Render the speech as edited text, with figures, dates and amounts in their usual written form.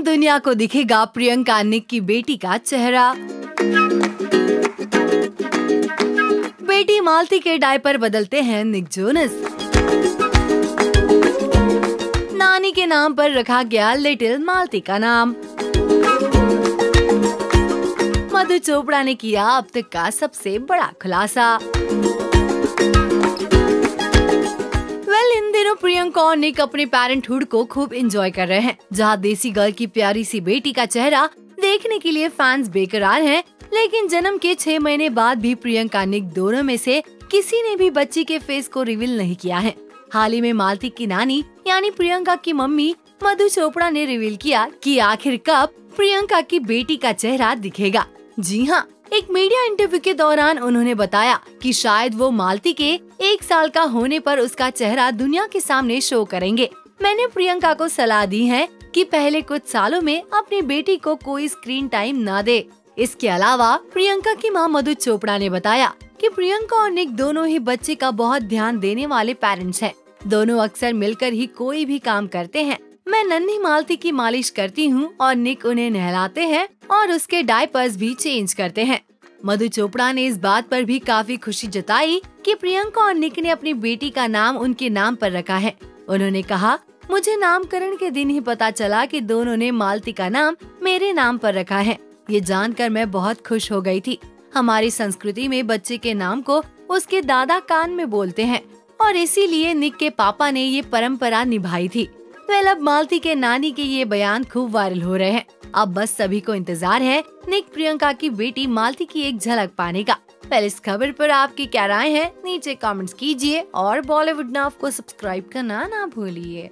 Film दुनिया को दिखेगा प्रियंका निक की बेटी का चेहरा। बेटी मालती के डायपर बदलते हैं निक जोनस। नानी के नाम पर रखा गया लिटिल मालती का नाम। मधु चोपड़ा ने किया अब तक का सबसे बड़ा खुलासा। इन दिनों प्रियंका और निक अपने पेरेंटहुड को खूब एंजॉय कर रहे हैं, जहां देसी गर्ल की प्यारी सी बेटी का चेहरा देखने के लिए फैंस बेकरार हैं, लेकिन जन्म के 6 महीने बाद भी प्रियंका निक दोनों में से किसी ने भी बच्ची के फेस को रिवील नहीं किया है। हाल ही में मालती की नानी यानी प्रियंका की मम्मी मधु चोपड़ा ने रिवील किया कि आखिर कब प्रियंका की बेटी का चेहरा दिखेगा। जी हाँ, एक मीडिया इंटरव्यू के दौरान उन्होंने बताया कि शायद वो मालती के 1 साल का होने पर उसका चेहरा दुनिया के सामने शो करेंगे। मैंने प्रियंका को सलाह दी है कि पहले कुछ सालों में अपनी बेटी को कोई स्क्रीन टाइम ना दे। इसके अलावा प्रियंका की मां मधु चोपड़ा ने बताया कि प्रियंका और निक दोनों ही बच्चे का बहुत ध्यान देने वाले पेरेंट्स हैं। दोनों अक्सर मिलकर ही कोई भी काम करते हैं। मैं नन्ही मालती की मालिश करती हूँ और निक उन्हें नहलाते हैं और उसके डायपर्स भी चेंज करते हैं। मधु चोपड़ा ने इस बात पर भी काफी खुशी जताई कि प्रियंका और निक ने अपनी बेटी का नाम उनके नाम पर रखा है। उन्होंने कहा, मुझे नामकरण के दिन ही पता चला कि दोनों ने मालती का नाम मेरे नाम पर रखा है। ये जानकर मैं बहुत खुश हो गई थी। हमारी संस्कृति में बच्चे के नाम को उसके दादा कान में बोलते हैं और इसीलिए निक के पापा ने ये परंपरा निभाई थी। वेल, अब मालती के नानी के ये बयान खूब वायरल हो रहे हैं। अब बस सभी को इंतजार है निक प्रियंका की बेटी मालती की एक झलक पाने का। पहले इस खबर पर आपकी क्या राय है, नीचे कमेंट्स कीजिए और बॉलीवुड नाउ को सब्सक्राइब करना ना भूलिए।